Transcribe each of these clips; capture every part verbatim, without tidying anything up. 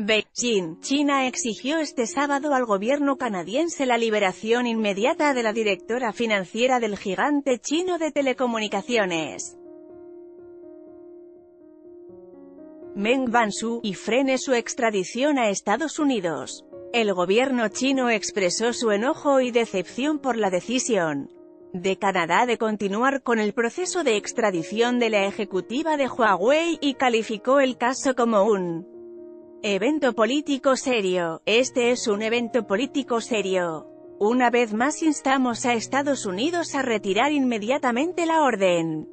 Beijing, China exigió este sábado al gobierno canadiense la liberación inmediata de la directora financiera del gigante chino de telecomunicaciones, Meng Wanzhou, y frene su extradición a Estados Unidos. El gobierno chino expresó su enojo y decepción por la decisión de Canadá de continuar con el proceso de extradición de la ejecutiva de Huawei y calificó el caso como un evento político serio. Este es un evento político serio. Una vez más instamos a Estados Unidos a retirar inmediatamente la orden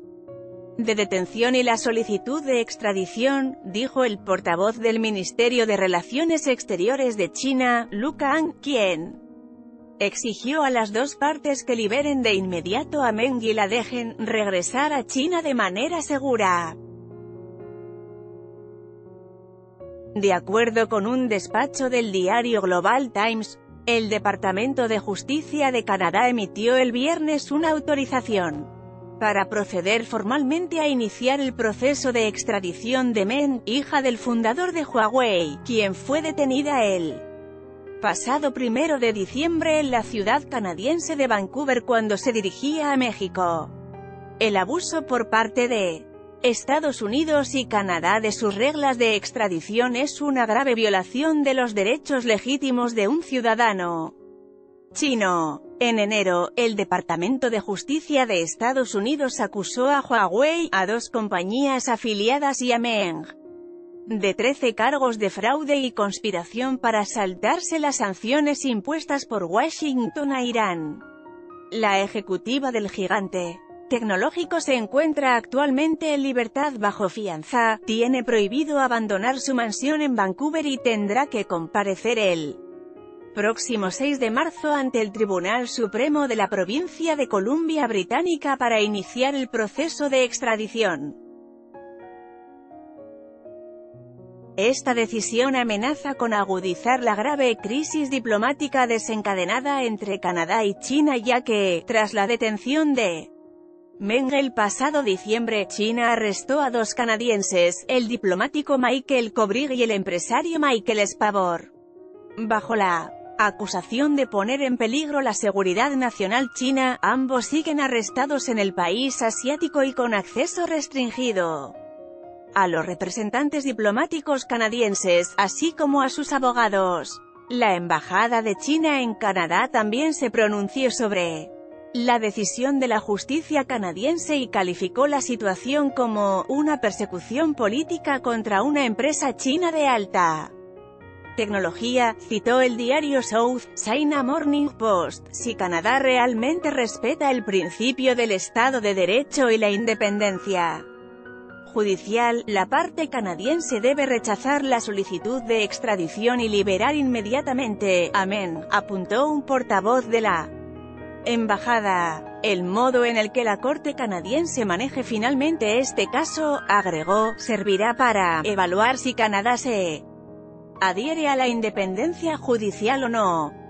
de detención y la solicitud de extradición, dijo el portavoz del Ministerio de Relaciones Exteriores de China, Lu Kang, quien exigió a las dos partes que liberen de inmediato a Meng y la dejen regresar a China de manera segura. De acuerdo con un despacho del diario Global Times, el Departamento de Justicia de Canadá emitió el viernes una autorización para proceder formalmente a iniciar el proceso de extradición de Meng, hija del fundador de Huawei, quien fue detenida el pasado primero de diciembre en la ciudad canadiense de Vancouver cuando se dirigía a México. El abuso por parte de Estados Unidos y Canadá de sus reglas de extradición es una grave violación de los derechos legítimos de un ciudadano chino. En enero, el Departamento de Justicia de Estados Unidos acusó a Huawei, a dos compañías afiliadas y a Meng de trece cargos de fraude y conspiración para saltarse las sanciones impuestas por Washington a Irán. La ejecutiva del gigante tecnológico se encuentra actualmente en libertad bajo fianza, tiene prohibido abandonar su mansión en Vancouver y tendrá que comparecer el próximo seis de marzo ante el Tribunal Supremo de la provincia de Columbia Británica para iniciar el proceso de extradición. Esta decisión amenaza con agudizar la grave crisis diplomática desencadenada entre Canadá y China, ya que, tras la detención de Meng el pasado diciembre, China arrestó a dos canadienses, el diplomático Michael Kovrig y el empresario Michael Spavor, bajo la acusación de poner en peligro la seguridad nacional china. Ambos siguen arrestados en el país asiático y con acceso restringido a los representantes diplomáticos canadienses, así como a sus abogados. La Embajada de China en Canadá también se pronunció sobre la decisión de la justicia canadiense y calificó la situación como una persecución política contra una empresa china de alta tecnología, citó el diario South China Morning Post. Si Canadá realmente respeta el principio del Estado de Derecho y la independencia judicial, la parte canadiense debe rechazar la solicitud de extradición y liberar inmediatamente a Meng, apuntó un portavoz de la Embajada. El modo en el que la Corte canadiense maneje finalmente este caso, agregó, servirá para evaluar si Canadá se adhiere a la independencia judicial o no.